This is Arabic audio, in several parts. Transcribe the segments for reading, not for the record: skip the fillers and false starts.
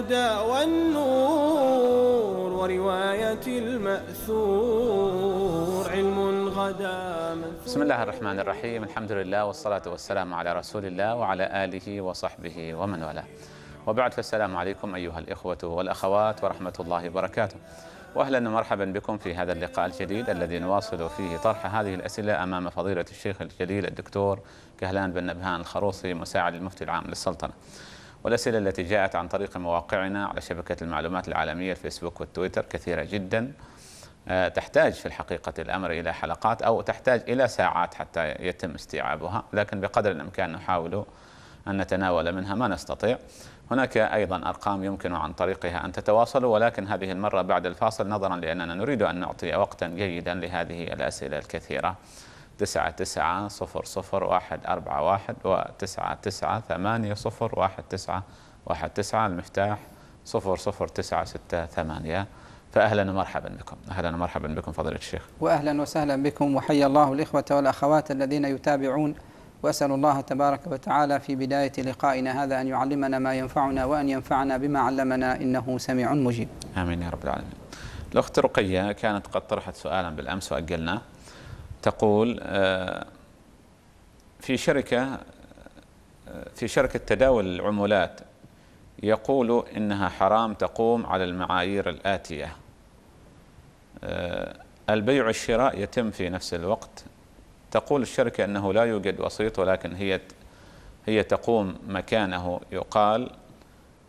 الهدى والنور ورواية المأثور علم غدا منثور. بسم الله الرحمن الرحيم، الحمد لله والصلاة والسلام على رسول الله وعلى آله وصحبه ومن والاه، وبعد، فالسلام عليكم أيها الإخوة والأخوات ورحمة الله وبركاته، وأهلا ومرحبا بكم في هذا اللقاء الجديد الذي نواصل فيه طرح هذه الأسئلة أمام فضيلة الشيخ الجليل الدكتور كهلان بن نبهان الخروصي مساعد المفتي العام للسلطنة، والأسئلة التي جاءت عن طريق مواقعنا على شبكة المعلومات العالمية الفيسبوك والتويتر كثيرة جدا، تحتاج في الحقيقة الأمر إلى حلقات أو تحتاج إلى ساعات حتى يتم استيعابها، لكن بقدر الإمكان نحاول أن نتناول منها ما نستطيع. هناك أيضا أرقام يمكن عن طريقها أن تتواصلوا، ولكن هذه المرة بعد الفاصل نظرا لأننا نريد أن نعطي وقتا جيدا لهذه الأسئلة الكثيرة. 99000141 و99801919 المفتاح 00968. فأهلا ومرحبا بكم. أهلا ومرحبا بكم فضيلة الشيخ. وأهلا وسهلا بكم، وحيا الله الإخوة والأخوات الذين يتابعون، وأسأل الله تبارك وتعالى في بداية لقائنا هذا أن يعلمنا ما ينفعنا وأن ينفعنا بما علمنا إنه سميع مجيب. آمين يا رب العالمين. الأخت رقية كانت قد طرحت سؤالا بالأمس وأجلناه، تقول في شركة تداول العملات يقول إنها حرام تقوم على المعايير الآتية: البيع والشراء يتم في نفس الوقت. تقول الشركة أنه لا يوجد وسيط، ولكن هي تقوم مكانه. يقال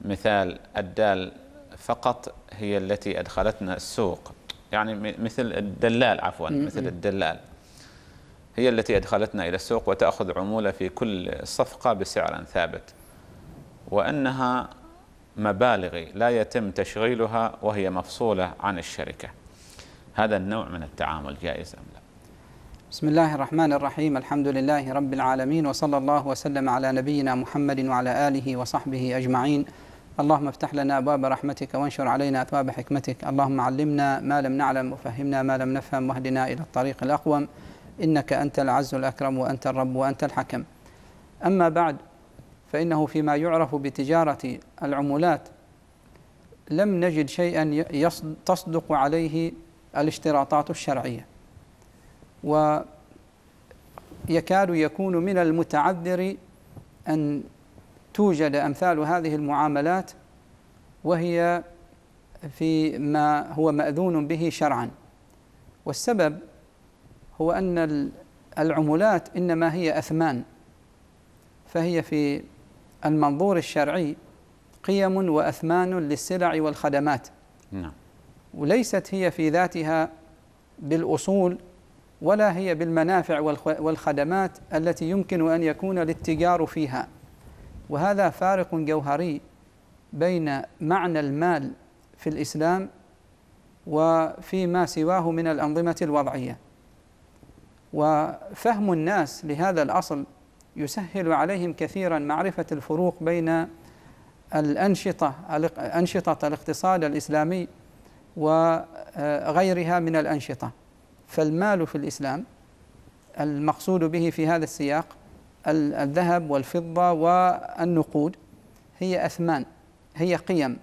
مثال الدال فقط هي التي أدخلتنا السوق، يعني مثل الدلال هي التي أدخلتنا إلى السوق وتأخذ عمولة في كل صفقة بسعر ثابت، وأنها مبالغ لا يتم تشغيلها وهي مفصولة عن الشركة. هذا النوع من التعامل جائز أم لا؟ بسم الله الرحمن الرحيم، الحمد لله رب العالمين، وصلى الله وسلم على نبينا محمد وعلى آله وصحبه أجمعين. اللهم افتح لنا أبواب رحمتك وانشر علينا أثواب حكمتك، اللهم علمنا ما لم نعلم وفهمنا ما لم نفهم واهدنا إلى الطريق الأقوم، إنك أنت العز الأكرم وأنت الرب وأنت الحكم. أما بعد، فإنه فيما يعرف بتجارة العملات لم نجد شيئا تصدق عليه الاشتراطات الشرعية، ويكاد يكون من المتعذر أن توجد أمثال هذه المعاملات وهي في ما هو مأذون به شرعا. والسبب هو أن العملات إنما هي أثمان، فهي في المنظور الشرعي قيم وأثمان للسلع والخدمات، وليست هي في ذاتها بالأصول ولا هي بالمنافع والخدمات التي يمكن أن يكون الاتجار فيها. وهذا فارق جوهري بين معنى المال في الإسلام وفيما سواه من الأنظمة الوضعية، وفهم الناس لهذا الأصل يسهل عليهم كثيرا معرفة الفروق بين أنشطة الاقتصاد الإسلامي وغيرها من الأنشطة. فالمال في الإسلام المقصود به في هذا السياق الذهب والفضة والنقود، هي أثمان، هي قيم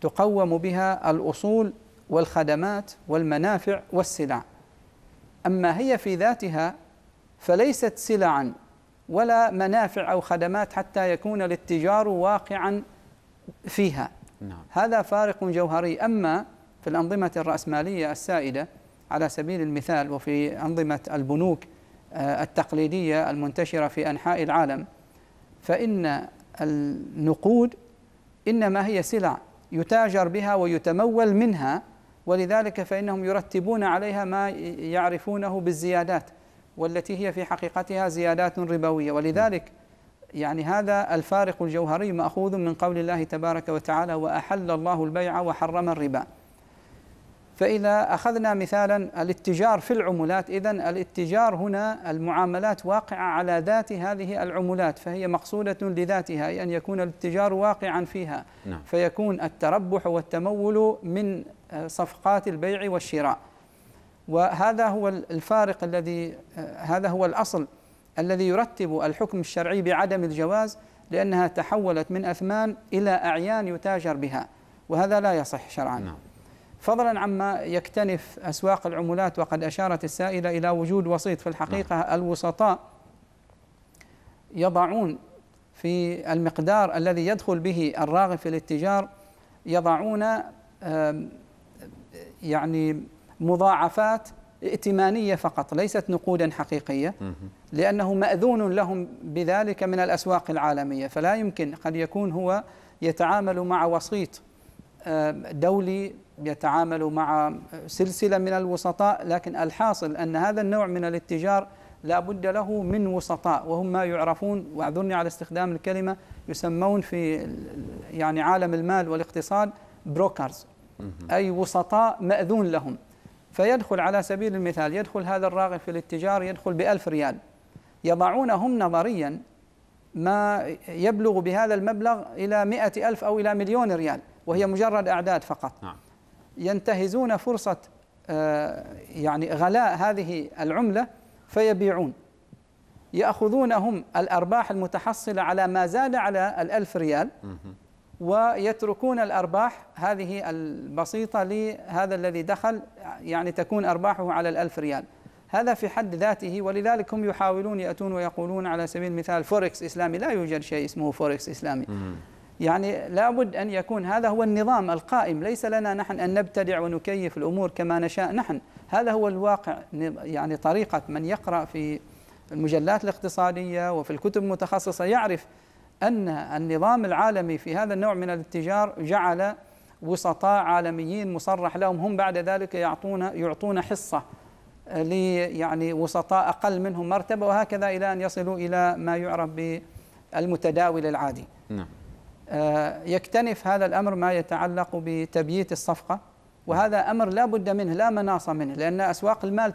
تقوم بها الأصول والخدمات والمنافع والسلع. أما هي في ذاتها فليست سلعا ولا منافع أو خدمات حتى يكون الاتجار واقعا فيها. هذا فارق جوهري. أما في الأنظمة الرأسمالية السائدة على سبيل المثال، وفي أنظمة البنوك التقليدية المنتشرة في أنحاء العالم، فإن النقود إنما هي سلع يتاجر بها ويتمول منها، ولذلك فإنهم يرتبون عليها ما يعرفونه بالزيادات، والتي هي في حقيقتها زيادات ربوية. ولذلك يعني هذا الفارق الجوهري مأخوذ من قول الله تبارك وتعالى: وأحل الله البيع وحرم الربا. فإذا أخذنا مثالا الاتجار في العملات، إذن الاتجار هنا المعاملات واقعة على ذات هذه العملات، فهي مقصودة لذاتها، أي أن يكون الاتجار واقعا فيها، فيكون التربح والتمول من صفقات البيع والشراء. وهذا هو الفارق الذي، هذا هو الأصل الذي يرتب الحكم الشرعي بعدم الجواز، لأنها تحولت من أثمان إلى أعيان يتاجر بها، وهذا لا يصح شرعا، فضلا عما يكتنف أسواق العملات. وقد أشارت السائلة إلى وجود وسيط، في الحقيقة الوسطاء يضعون في المقدار الذي يدخل به الراغب في الاتجار، يضعون يعني مضاعفات ائتمانية فقط، ليست نقودا حقيقية، لأنه مأذون لهم بذلك من الأسواق العالمية، فلا يمكن. قد يكون هو يتعامل مع وسيط دولي، يتعامل مع سلسلة من الوسطاء، لكن الحاصل أن هذا النوع من الاتجار لا بد له من وسطاء، وهم ما يعرفون، واعذرني على استخدام الكلمة، يسمون في يعني عالم المال والاقتصاد بروكرز، أي وسطاء مأذون لهم. فيدخل على سبيل المثال، يدخل هذا الراغب في الاتجار يدخل ب1000 ريال، يضعون هم نظريا ما يبلغ بهذا المبلغ إلى 100,000 أو إلى 1,000,000 ريال، وهي مجرد أعداد فقط. ينتهزون فرصة يعني غلاء هذه العملة فيبيعون، يأخذون هم الأرباح المتحصلة على ما زاد على 1000 ريال، ويتركون الأرباح هذه البسيطة لهذا الذي دخل، يعني تكون أرباحه على 1000 ريال. هذا في حد ذاته، ولذلك هم يحاولون يأتون ويقولون على سبيل المثال فوركس إسلامي، لا يوجد شيء اسمه فوركس إسلامي. يعني لابد أن يكون هذا هو النظام القائم، ليس لنا نحن أن نبتدع ونكيف الأمور كما نشاء نحن، هذا هو الواقع. يعني طريقة من يقرأ في المجلات الاقتصادية وفي الكتب المتخصصة يعرف أن النظام العالمي في هذا النوع من الاتجار جعل وسطاء عالميين مصرح لهم، هم بعد ذلك يعطون حصة يعني وسطاء أقل منهم مرتبة، وهكذا إلى أن يصلوا إلى ما يعرف بالمتداول العادي. يكتنف هذا الأمر ما يتعلق بتبييت الصفقة، وهذا أمر لا بد منه، لا مناص منه، لأن أسواق المال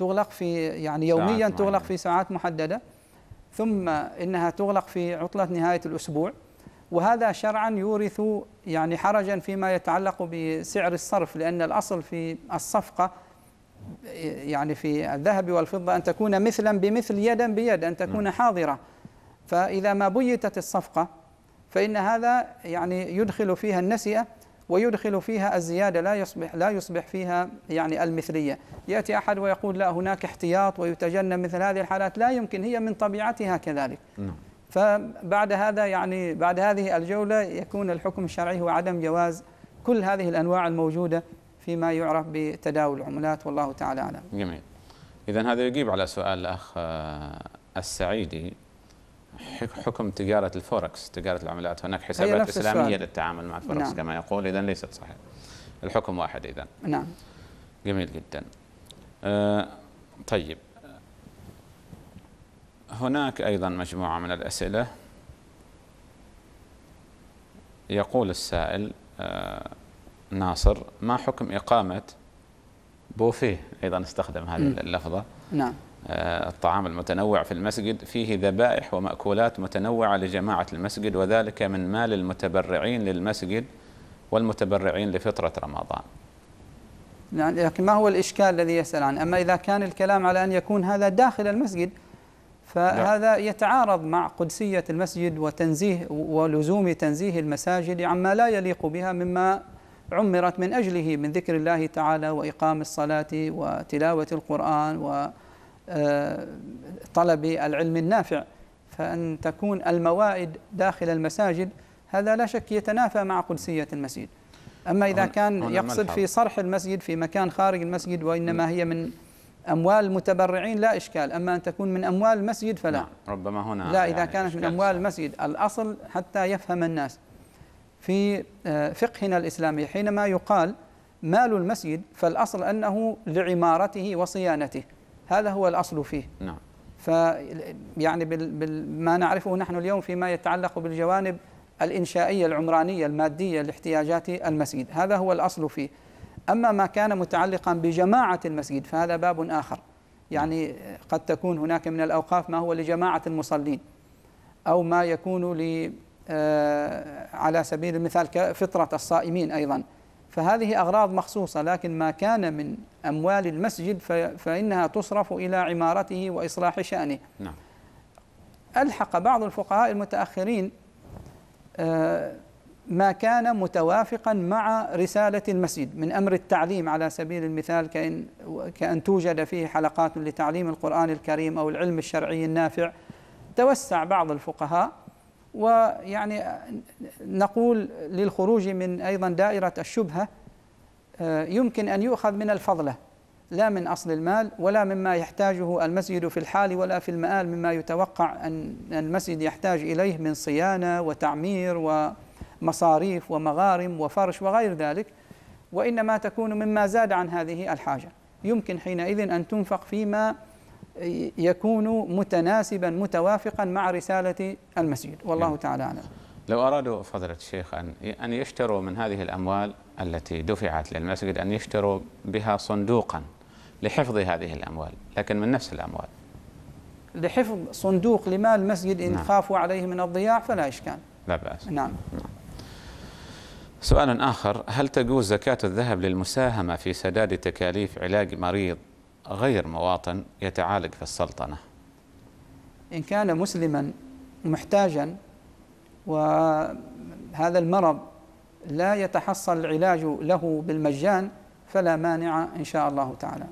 تغلق في يعني يوميا، تغلق في ساعات محددة، ثم إنها تغلق في عطلة نهاية الأسبوع، وهذا شرعا يورث يعني حرجا فيما يتعلق بسعر الصرف، لأن الأصل في الصفقة يعني في الذهب والفضة أن تكون مثلا بمثل، يدا بيد، أن تكون حاضرة. فإذا ما بيتت الصفقة فإن هذا يعني يدخل فيها النسيئة ويدخل فيها الزيادة، لا يصبح فيها يعني المثلية. يأتي أحد ويقول لا هناك احتياط ويتجنب مثل هذه الحالات، لا يمكن، هي من طبيعتها كذلك. فبعد هذا يعني بعد هذه الجولة يكون الحكم الشرعي هو عدم جواز كل هذه الأنواع الموجودة فيما يعرف بتداول العملات، والله تعالى أعلم. جميل. إذن هذا يجيب على سؤال الأخ السعيدي، حكم تجارة الفوركس، تجارة العملات، هناك حسابات إسلامية للتعامل مع الفوركس. نعم. كما يقول، إذن ليست صحيح، الحكم واحد إذن. نعم. جميل جدا. طيب، هناك أيضا مجموعة من الأسئلة. يقول السائل ناصر، ما حكم إقامة بوفيه، أيضا استخدم هذه اللفظة، نعم، الطعام المتنوع في المسجد، فيه ذبائح ومأكولات متنوعة لجماعة المسجد، وذلك من مال المتبرعين للمسجد والمتبرعين لفطرة رمضان. يعني لكن ما هو الإشكال الذي يسأل عنه؟ أما إذا كان الكلام على أن يكون هذا داخل المسجد فهذا يتعارض مع قدسية المسجد وتنزيه ولزوم تنزيه المساجد عما لا يليق بها مما عمرت من أجله من ذكر الله تعالى وإقام الصلاة وتلاوة القرآن و طلب العلم النافع. فأن تكون الموائد داخل المساجد هذا لا شك يتنافى مع قدسية المسجد. أما إذا كان يقصد في صرح المسجد في مكان خارج المسجد وإنما هي من أموال المتبرعين لا إشكال، أما أن تكون من أموال المسجد فلا. ربما هنا لا، إذا يعني كانت من أموال المسجد. الأصل حتى يفهم الناس في فقهنا الإسلامي حينما يقال مال المسجد فالأصل أنه لعمارته وصيانته، هذا هو الأصل فيه. نعم. فيعني ما نعرفه نحن اليوم فيما يتعلق بالجوانب الإنشائية العمرانية المادية لاحتياجات المسجد، هذا هو الأصل فيه. أما ما كان متعلقا بجماعة المسجد فهذا باب آخر. يعني قد تكون هناك من الأوقاف ما هو لجماعة المصلين، أو ما يكون على سبيل المثال كفطرة الصائمين أيضا، فهذه أغراض مخصوصة. لكن ما كان من أموال المسجد فإنها تصرف إلى عمارته وإصلاح شأنه. نعم. ألحق بعض الفقهاء المتأخرين ما كان متوافقا مع رسالة المسجد من أمر التعليم على سبيل المثال، كأن توجد فيه حلقات لتعليم القرآن الكريم أو العلم الشرعي النافع. توسع بعض الفقهاء، ويعني نقول للخروج من أيضا دائرة الشبهة يمكن أن يؤخذ من الفضلة لا من أصل المال ولا مما يحتاجه المسجد في الحال ولا في المآل مما يتوقع أن المسجد يحتاج إليه من صيانة وتعمير ومصاريف ومغارم وفرش وغير ذلك، وإنما تكون مما زاد عن هذه الحاجة. يمكن حينئذ أن تنفق فيما يكون متناسبا متوافقا مع رسالة المسجد، والله تعالى أعلم. لو أرادوا فضيلة الشيخ أن يشتروا من هذه الأموال التي دفعت للمسجد، أن يشتروا بها صندوقا لحفظ هذه الأموال، لكن من نفس الأموال، لحفظ صندوق لمال المسجد إن خافوا عليه من الضياع فلا إشكال، لا بأس. نعم. سؤال آخر: هل تجوز زكاة الذهب للمساهمة في سداد تكاليف علاج مريض غير مواطن يتعالج في السلطنة؟ إن كان مسلما محتاجا وهذا المرض لا يتحصل العلاج له بالمجان فلا مانع إن شاء الله تعالى.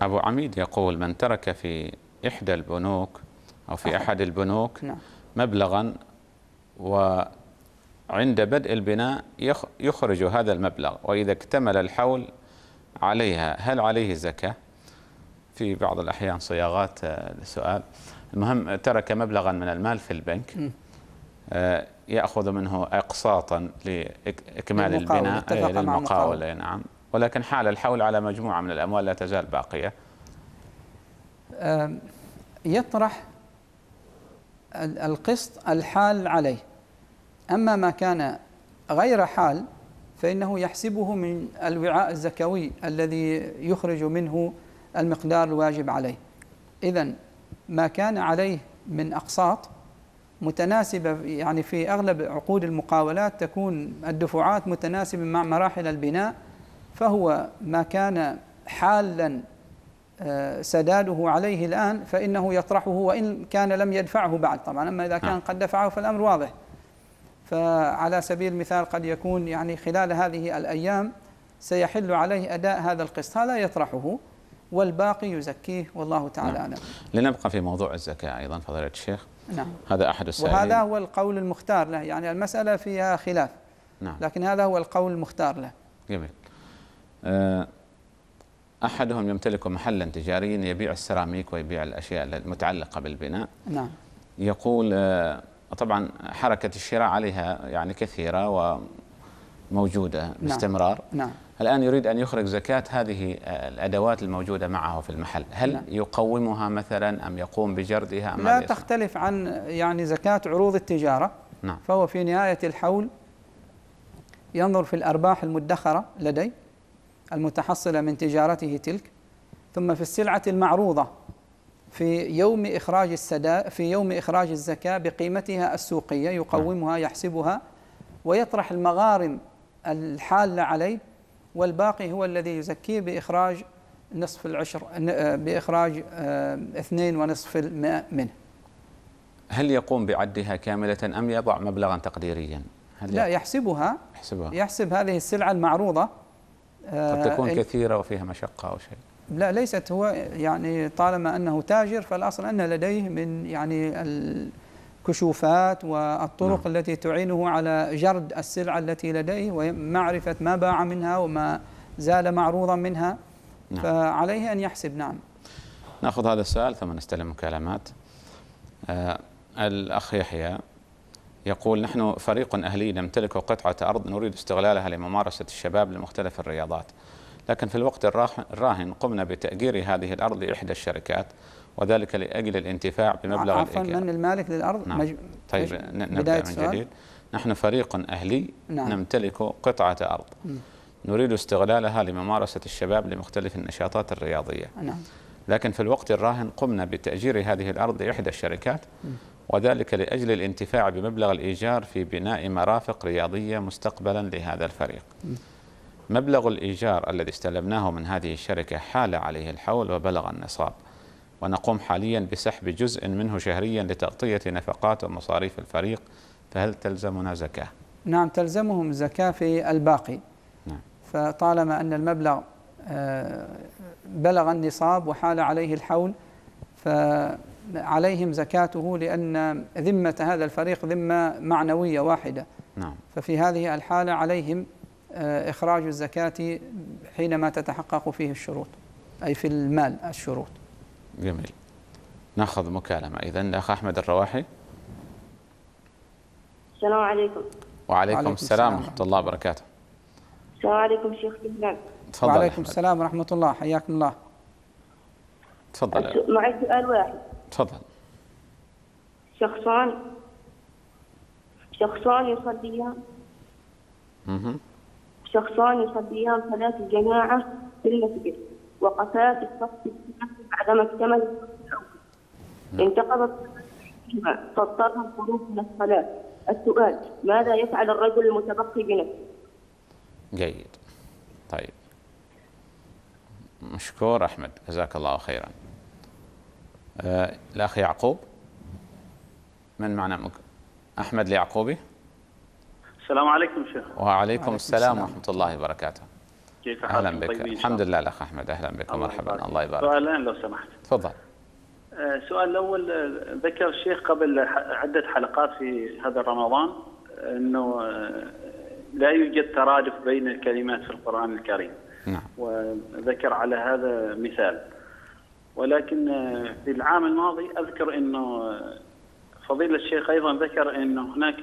أبو عميد يقول: من ترك في إحدى البنوك أو في أحد البنوك مبلغا وعند بدء البناء يخرج هذا المبلغ، وإذا اكتمل الحول عليها هل عليه زكاة؟ في بعض الأحيان صياغات السؤال. المهم ترك مبلغا من المال في البنك يأخذ منه أقساطا لإكمال البناء للمقاولة، نعم، ولكن حال الحول على مجموعة من الأموال لا تزال باقية. يطرح القسط الحال عليه، أما ما كان غير حال فإنه يحسبه من الوعاء الزكوي الذي يخرج منه المقدار الواجب عليه. إذن ما كان عليه من أقساط متناسبة، يعني في أغلب عقود المقاولات تكون الدفعات متناسبة مع مراحل البناء، فهو ما كان حالا سداده عليه الآن فإنه يطرحه وإن كان لم يدفعه بعد طبعا. أما إذا كان قد دفعه فالأمر واضح. فعلى سبيل المثال قد يكون يعني خلال هذه الأيام سيحل عليه أداء هذا القسط، هذا يطرحه والباقي يزكيه، والله تعالى أعلم. لنبقى في موضوع الزكاة أيضا فضيلة الشيخ. هذا أحد السائلين، وهذا هو القول المختار له، يعني المسألة فيها خلاف، لكن هذا هو القول المختار له. جميل. أحدهم يمتلك محلا تجاريا يبيع السيراميك ويبيع الأشياء المتعلقة بالبناء، يقول طبعا حركة الشراء عليها يعني كثيرة وموجودة باستمرار، الآن يريد أن يخرج زكاة هذه الأدوات الموجودة معه في المحل، هل يقومها مثلا أم يقوم بجردها؟ لا تختلف عن يعني زكاة عروض التجارة، فهو في نهاية الحول ينظر في الأرباح المدخرة لديه المتحصلة من تجارته تلك، ثم في السلعة المعروضة في يوم إخراج الزكاة بقيمتها السوقية يقومها يحسبها ويطرح المغارم الحالة عليه، والباقي هو الذي يزكيه بإخراج نصف العشر، بإخراج 2.5% منه. هل يقوم بعدها كاملة أم يضع مبلغا تقديريا؟ لا، يحسب هذه السلعة المعروضة. قد تكون كثيرة وفيها مشقة أو شيء. لا، ليست، هو يعني طالما أنه تاجر فالأصل أن لديه من يعني الكشوفات والطرق التي تعينه على جرد السلعة التي لديه ومعرفة ما باع منها وما زال معروضا منها، فعليه أن يحسب. نأخذ هذا السؤال ثم نستلم مكالمات. الأخ يحيى يقول: نحن فريق أهلي نمتلك قطعة أرض نريد استغلالها لممارسة الشباب لمختلف الرياضات، لكن في الوقت الراهن قمنا بتأجير هذه الأرض لإحدى الشركات، وذلك لأجل الانتفاع بمبلغ الإيجار. عفوا، من المالك للأرض؟ طيب، نبدأ من جديد. نحن فريق أهلي نمتلك قطعة أرض نريد استغلالها لممارسة الشباب لمختلف النشاطات الرياضية، لكن في الوقت الراهن قمنا بتأجير هذه الأرض لإحدى الشركات، وذلك لأجل الانتفاع بمبلغ الإيجار في بناء مرافق رياضية مستقبلا لهذا الفريق. مبلغ الإيجار الذي استلمناه من هذه الشركة حال عليه الحول وبلغ النصاب، ونقوم حاليا بسحب جزء منه شهريا لتغطية نفقات ومصاريف الفريق، فهل تلزمنا زكاة؟ نعم تلزمهم زكاة في الباقي. نعم. فطالما أن المبلغ بلغ النصاب وحال عليه الحول فعليهم زكاته، لأن ذمة هذا الفريق ذمة معنوية واحدة. نعم. ففي هذه الحالة عليهم إخراج الزكاة حينما تتحقق فيه الشروط، أي في المال الشروط. جميل. ناخذ مكالمة إذن. أخ أحمد الرواحي. السلام عليكم. وعليكم السلام ورحمة الله وبركاته. السلام عليكم شيخ كهلان. تفضل. وعليكم السلام ورحمة الله، حياكم الله. تفضل. معي سؤال واحد. تفضل. شخصان يصليان صلاة الجماعة في المسجد، وقفا في الصف الثاني بعدما اكتمل انتقضت صلاتهما فاضطر الخروج من الصلاة. السؤال: ماذا يفعل الرجل المتبقي بنفسه؟ جيد. طيب مشكور أحمد، جزاك الله خيرا. الأخ يعقوب. من معنا أحمد اليعقوبي. السلام عليكم شيخ. وعليكم السلام ورحمة الله وبركاته. كيف حالك؟ أهلا بك. الحمد لله الأخ أحمد، أهلا بك ومرحبا. الله يبارك. سؤالين لو سمحت. تفضل. السؤال الأول: ذكر الشيخ قبل عدة حلقات في هذا رمضان أنه لا يوجد ترادف بين الكلمات في القرآن الكريم. نعم. وذكر على هذا مثال، ولكن في العام الماضي أذكر أنه فضيلة الشيخ أيضا ذكر أنه هناك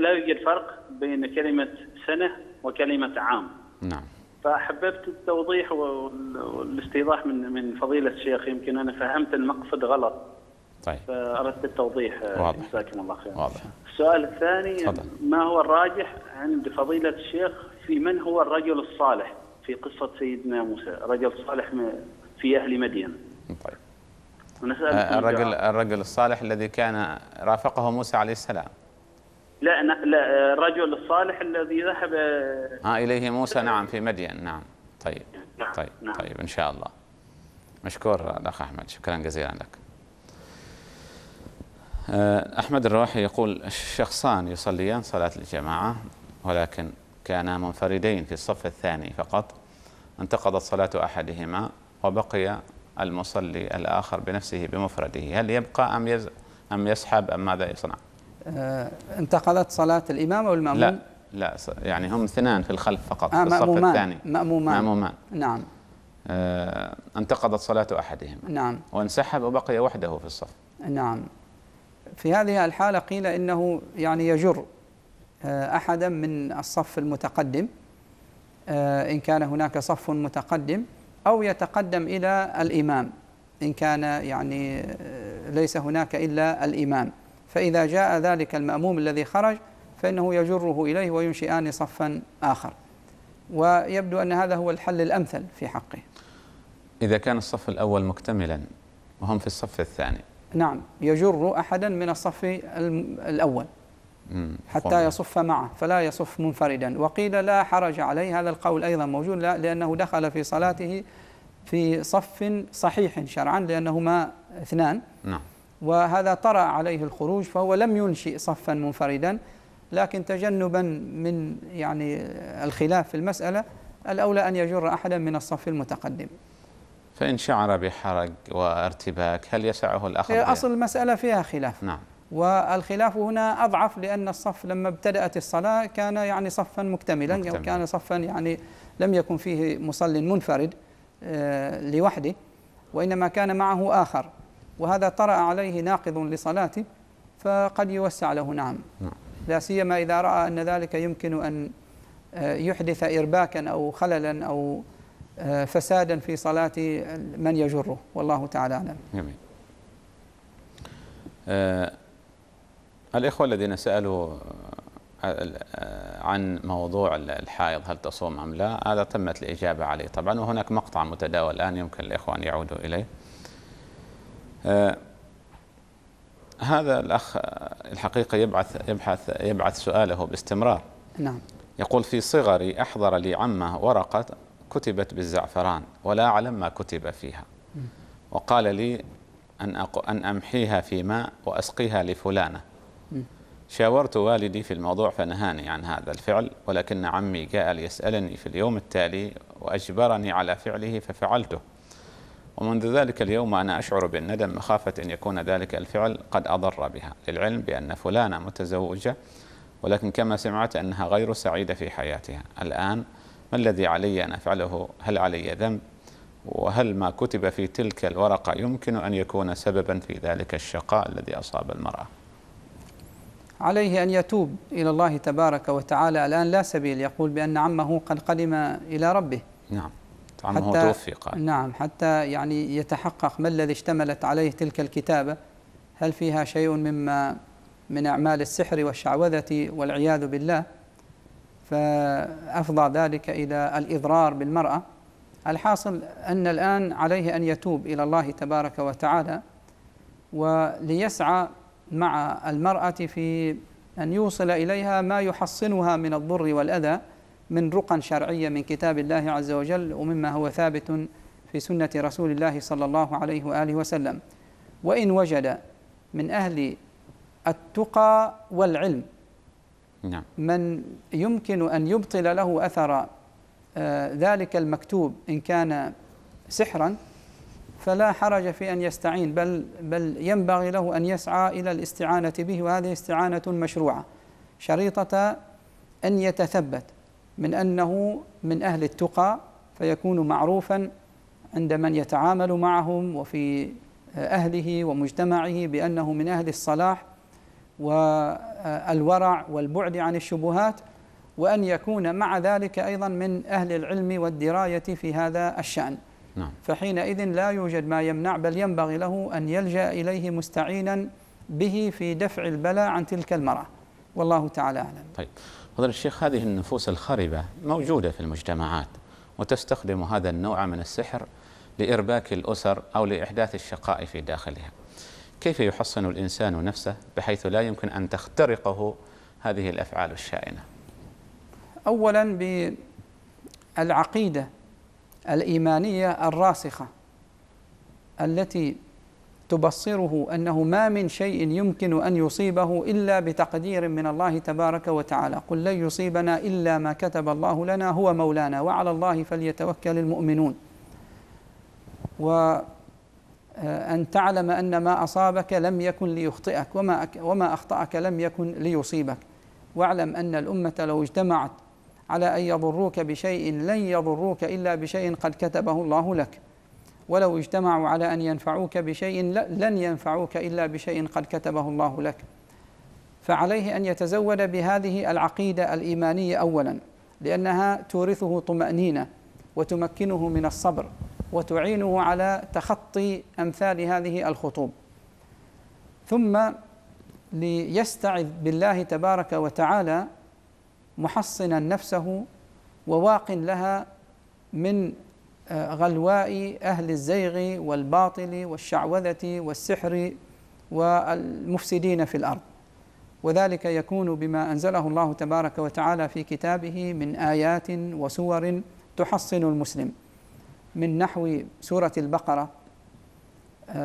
لا يوجد فرق بين كلمة سنة وكلمة عام. نعم. فحببت التوضيح والاستيضاح من فضيلة الشيخ، يمكن أنا فهمت المقصد غلط. طيب. فأردت التوضيح. جزاكم الله خير. واضح. السؤال الثاني: فضل. ما هو الراجح عند فضيلة الشيخ في من هو الرجل الصالح في قصة سيدنا موسى، رجل صالح في أهل مدين؟ طيب. الرجل الصالح الذي كان رافقه موسى عليه السلام. لا الرجل الصالح الذي ذهب إليه موسى. نعم، في مدين. نعم. طيب. نعم. طيب. نعم. طيب إن شاء الله. مشكور الأخ أحمد، شكرا جزيلا لك. أحمد الرواحي يقول: شخصان يصليان صلاة الجماعة ولكن كانا منفردين في الصف الثاني فقط، انتقضت صلاة أحدهما وبقي المصلي الآخر بنفسه بمفرده، هل يبقى أم يسحب أم ماذا يصنع؟ انتقضت صلاة الإمام أو المأموم؟ لا يعني هم اثنان في الخلف فقط، في الصف الثاني. مأمومان. نعم. انتقضت صلاة أحدهما. نعم. وانسحب وبقي وحده في الصف. نعم. في هذه الحالة قيل إنه يعني يجر أحدا من الصف المتقدم إن كان هناك صف متقدم، أو يتقدم إلى الإمام إن كان يعني ليس هناك إلا الإمام، فإذا جاء ذلك المأموم الذي خرج فإنه يجره إليه وينشئان صفا آخر، ويبدو أن هذا هو الحل الأمثل في حقه. إذا كان الصف الأول مكتملا وهم في الصف الثاني. نعم، يجر أحدا من الصف الأول حتى يصف معه فلا يصف منفردا. وقيل لا حرج عليه، هذا القول أيضا موجود، لأنه دخل في صلاته في صف صحيح شرعا لأنهما اثنان. نعم. وهذا طرأ عليه الخروج، فهو لم ينشئ صفا منفردا، لكن تجنبا من يعني الخلاف في المسألة الأولى أن يجر أحدا من الصف المتقدم. فإن شعر بحرج وارتباك هل يسعه الأخذ؟ أصل المسألة فيها خلاف. نعم. والخلاف هنا أضعف، لأن الصف لما ابتدأت الصلاة كان يعني صفا مكتملا، وكان صفا يعني لم يكن فيه مصل منفرد لوحده، وإنما كان معه آخر، وهذا طرأ عليه ناقض لصلاته فقد يوسع له. نعم. لا سيما إذا رأى أن ذلك يمكن أن يحدث إرباكا أو خللا أو فسادا في صلاة من يجره، والله تعالى أعلم. جميل. الإخوة الذين سألوا عن موضوع الحائض هل تصوم أم لا، هذا تمت الإجابة عليه طبعا، وهناك مقطع متداول الآن يمكن الإخوة أن يعودوا إليه. هذا الأخ الحقيقة يبعث سؤاله باستمرار. نعم. يقول: في صغري أحضر لي عمه ورقة كتبت بالزعفران ولا أعلم ما كتب فيها، وقال لي أن أمحيها في ماء وأسقيها لفلانة. شاورت والدي في الموضوع فنهاني عن هذا الفعل، ولكن عمي جاء ليسألني في اليوم التالي وأجبرني على فعله ففعلته، ومنذ ذلك اليوم أنا أشعر بالندم مخافة أن يكون ذلك الفعل قد أضر بها، للعلم بأن فلانة متزوجة ولكن كما سمعت أنها غير سعيدة في حياتها. الآن ما الذي علي أن أفعله؟ هل علي ذنب؟ وهل ما كتب في تلك الورقة يمكن أن يكون سببا في ذلك الشقاء الذي أصاب المرأة؟ عليه أن يتوب إلى الله تبارك وتعالى، الآن لا سبيل. يقول بأن عمه قد قدم إلى ربه. نعم، عمه توفي قال. نعم، حتى يعني يتحقق ما الذي اشتملت عليه تلك الكتابة، هل فيها شيء مما من أعمال السحر والشعوذة والعياذ بالله، فأفضى ذلك إلى الإضرار بالمرأة. الحاصل أن الآن عليه أن يتوب إلى الله تبارك وتعالى، وليسعى مع المرأة في أن يوصل إليها ما يحصنها من الضر والأذى من رقى شرعية من كتاب الله عز وجل، ومما هو ثابت في سنة رسول الله صلى الله عليه وآله وسلم. وإن وجد من أهل التقى والعلم من يمكن أن يبطل له أثر ذلك المكتوب إن كان سحرا، فلا حرج في أن يستعين، بل ينبغي له أن يسعى إلى الاستعانة به، وهذه استعانة مشروعة شريطة أن يتثبت من أنه من أهل التقى، فيكون معروفا عند من يتعامل معهم وفي أهله ومجتمعه بأنه من أهل الصلاح والورع والبعد عن الشبهات، وأن يكون مع ذلك أيضا من أهل العلم والدراية في هذا الشأن. فحينئذ لا يوجد ما يمنع، بل ينبغي له أن يلجأ إليه مستعينا به في دفع البلاء عن تلك المرأة، والله تعالى أعلم. طيب فضيلة الشيخ، هذه النفوس الخربة موجودة في المجتمعات، وتستخدم هذا النوع من السحر لإرباك الأسر أو لإحداث الشقاء في داخلها. كيف يحصن الإنسان نفسه بحيث لا يمكن أن تخترقه هذه الأفعال الشائنة؟ أولا بالعقيدة الإيمانية الراسخة التي تبصره أنه ما من شيء يمكن أن يصيبه إلا بتقدير من الله تبارك وتعالى. قل لن يصيبنا إلا ما كتب الله لنا هو مولانا وعلى الله فليتوكل المؤمنون. وأن تعلم أن ما أصابك لم يكن ليخطئك وما أخطأك لم يكن ليصيبك. واعلم أن الأمة لو اجتمعت على أن يضروك بشيء لن يضروك إلا بشيء قد كتبه الله لك، ولو اجتمعوا على أن ينفعوك بشيء لن ينفعوك إلا بشيء قد كتبه الله لك. فعليه أن يتزود بهذه العقيدة الإيمانية أولا، لأنها تورثه طمأنينة وتمكنه من الصبر وتعينه على تخطي أمثال هذه الخطوب. ثم ليستعذ بالله تبارك وتعالى محصنا نفسه وواق لها من غلواء أهل الزيغ والباطل والشعوذة والسحر والمفسدين في الأرض، وذلك يكون بما أنزله الله تبارك وتعالى في كتابه من آيات وسور تحصن المسلم، من نحو سورة البقرة،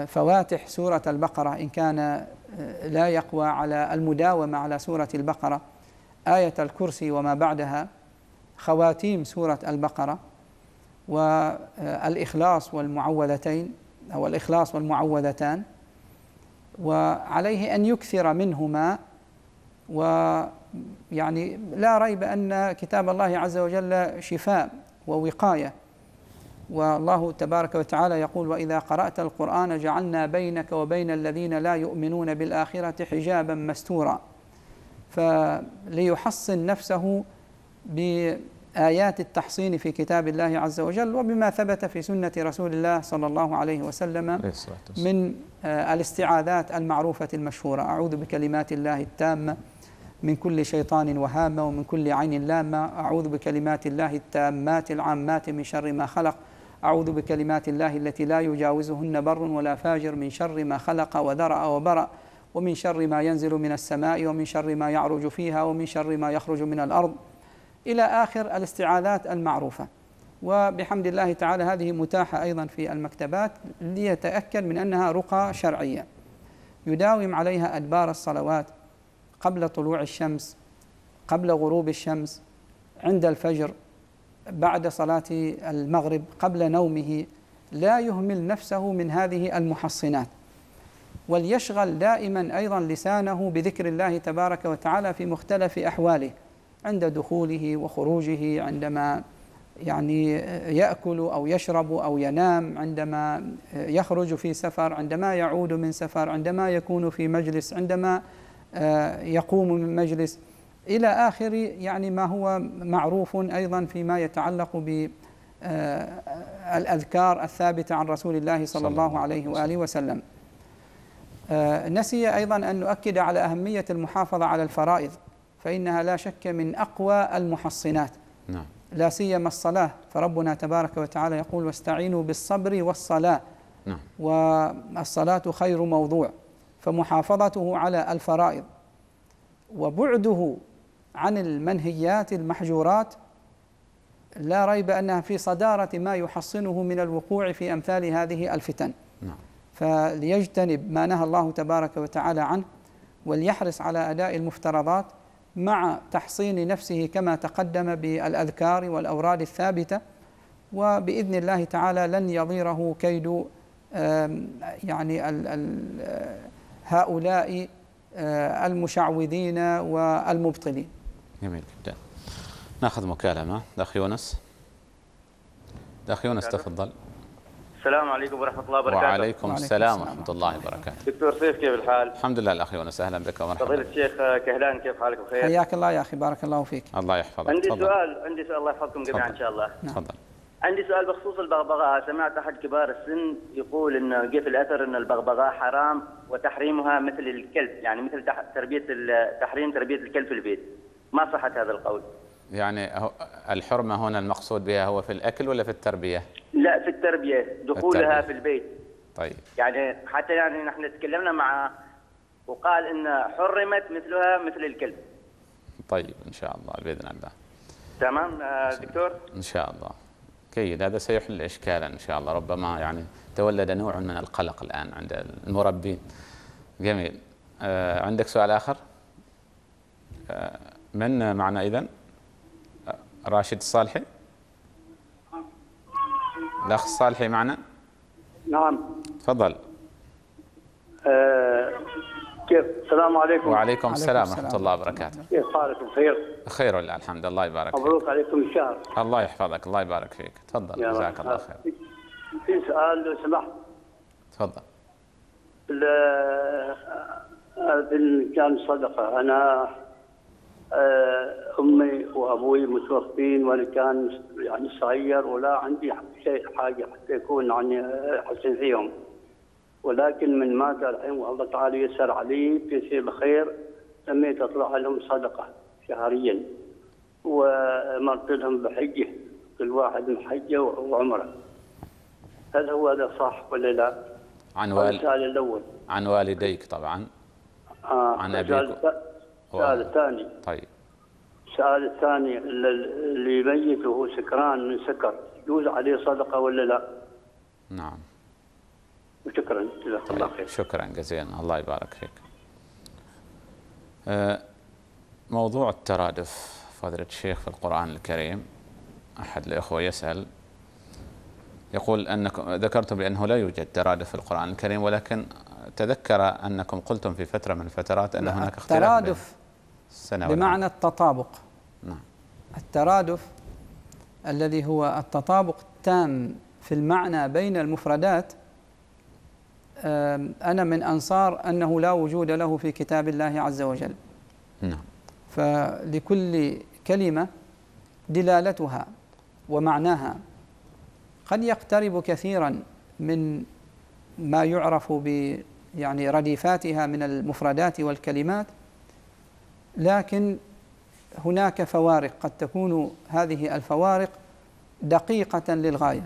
فواتح سورة البقرة إن كان لا يقوى على المداومة على سورة البقرة، آية الكرسي وما بعدها، خواتيم سورة البقرة، والإخلاص والمعوذتين أو الإخلاص والمعوذتان. وعليه أن يكثر منهما، ويعني لا ريب أن كتاب الله عز وجل شفاء ووقاية، والله تبارك وتعالى يقول وإذا قرأت القرآن جعلنا بينك وبين الذين لا يؤمنون بالآخرة حجابا مستورا. فليحصن نفسه بآيات التحصين في كتاب الله عز وجل، وبما ثبت في سنة رسول الله صلى الله عليه وسلم من الاستعاذات المعروفة المشهورة: أعوذ بكلمات الله التامة من كل شيطان وهامة ومن كل عين لامة، أعوذ بكلمات الله التامات العامات من شر ما خلق، أعوذ بكلمات الله التي لا يجاوزهن بر ولا فاجر، من شر ما خلق وذرأ وبرأ، ومن شر ما ينزل من السماء، ومن شر ما يعرج فيها، ومن شر ما يخرج من الأرض، إلى آخر الاستعاذات المعروفة. وبحمد الله تعالى هذه متاحة أيضا في المكتبات ليتأكد من أنها رقى شرعية. يداوم عليها أدبار الصلوات قبل طلوع الشمس، قبل غروب الشمس، عند الفجر، بعد صلاة المغرب، قبل نومه، لا يهمل نفسه من هذه المحصنات. وليشغل دائما أيضا لسانه بذكر الله تبارك وتعالى في مختلف أحواله، عند دخوله وخروجه، عندما يعني يأكل أو يشرب أو ينام، عندما يخرج في سفر، عندما يعود من سفر، عندما يكون في مجلس، عندما يقوم من مجلس، إلى آخر يعني ما هو معروف أيضا فيما يتعلق بالأذكار الثابتة عن رسول الله صلى الله عليه وآله وسلم. نسي أيضا أن نؤكد على أهمية المحافظة على الفرائض، فإنها لا شك من أقوى المحصنات، لا سيما الصلاة، فربنا تبارك وتعالى يقول واستعينوا بالصبر والصلاة، والصلاة خير موضوع. فمحافظته على الفرائض وبعده عن المنهيات المحجورات لا ريب أنها في صدارة ما يحصنه من الوقوع في أمثال هذه الفتن. فليجتنب ما نهى الله تبارك وتعالى عنه، وليحرص على أداء المفترضات مع تحصين نفسه كما تقدم بالأذكار والأوراد الثابتة، وبإذن الله تعالى لن يضيره كيد يعني هؤلاء المشعوذين والمبطلين. جميل جدا. ناخذ مكالمة. أخ يونس. أخ يونس تفضل. السلام عليكم ورحمة الله وبركاته. وعليكم السلام ورحمة الله وبركاته. دكتور سيف كيف الحال؟ الحمد لله الأخ يونس، أهلا بك ومرحبا. فضيلة الشيخ كهلان كيف حالك؟ بخير حياك الله يا أخي، بارك الله فيك. الله يحفظك. عندي سؤال الله يحفظكم جميعا إن شاء الله. تفضل. عندي سؤال بخصوص البغبغاء، سمعت أحد كبار السن يقول إنه جه في الأثر إن البغبغاء حرام وتحريمها مثل الكلب، يعني مثل تحريم تربية الكلب في البيت، ما صحة هذا القول؟ يعني الحرمة هنا المقصود بها هو في الأكل ولا في التربية؟ لا في التربية، دخولها في البيت. طيب. يعني حتى يعني نحن تكلمنا معه وقال إن حرمت مثلها مثل الكلب. طيب إن شاء الله بإذن الله. تمام دكتور؟ إن شاء الله. جيد، هذا سيحل إشكالا إن شاء الله، ربما يعني تولد نوع من القلق الآن عند المربين. جميل. عندك سؤال آخر؟ من معنا إذن؟ راشد الصالحي؟ الأخ الصالحي معنا؟ نعم تفضل. كيف؟ السلام عليكم. وعليكم السلام ورحمة الله وبركاته. كيف حالكم؟ خير؟ خير ولله الحمد، الله يبارك فيك. مبروك عليكم الشهر. الله يحفظك، الله يبارك فيك، تفضل جزاك الله خير. في سؤال لو سمحت. تفضل. كان صدقة، أنا أمي وأبوي متوفين وأنا كان يعني صغير ولا عندي شيء حاجة حتى يكون عني حسن فيهم، ولكن من مات الحين والله تعالى يسر علي بيصير بخير، سميت أطلع لهم صدقة شهريا وأمرت لهم بحجة، كل واحد من حجة وعمره. هل هو هذا صح ولا لا؟ عن والديك طبعا. عن أبيك. السؤال الثاني. طيب. السؤال الثاني، اللي ميت وهو سكران من سكر يجوز عليه صدقة ولا لا؟ نعم. وشكرا جزاك الله خير. شكرا جزيلا، الله يبارك فيك. موضوع الترادف فضيلة الشيخ في القرآن الكريم، أحد الإخوة يسأل يقول أنكم ذكرتم بأنه لا يوجد ترادف في القرآن الكريم، ولكن تذكر أنكم قلتم في فترة من الفترات أن هناك اختلاف. الترادف بمعنى التطابق. نعم. الترادف الذي هو التطابق التام في المعنى بين المفردات، أنا من أنصار أنه لا وجود له في كتاب الله عز وجل. نعم. فلكل كلمة دلالتها ومعناها قد يقترب كثيرا من ما يعرف ب يعني رديفاتها من المفردات والكلمات، لكن هناك فوارق قد تكون هذه الفوارق دقيقة للغاية،